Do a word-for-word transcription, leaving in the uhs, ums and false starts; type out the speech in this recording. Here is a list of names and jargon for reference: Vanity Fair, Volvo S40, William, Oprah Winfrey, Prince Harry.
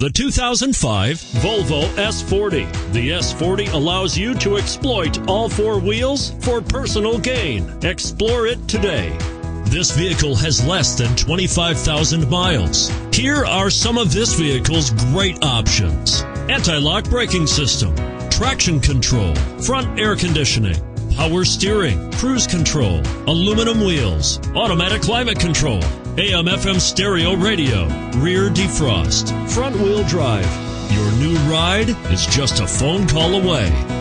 The two thousand five Volvo S forty. The S forty allows you to exploit all four wheels for personal gain. Explore it today. This vehicle has less than twenty-five thousand miles. Here are some of this vehicle's great options: anti-lock braking system, traction control, front air conditioning, power steering, cruise control, aluminum wheels, automatic climate control, A M F M stereo radio, rear defrost, front wheel drive. Your new ride is just a phone call away.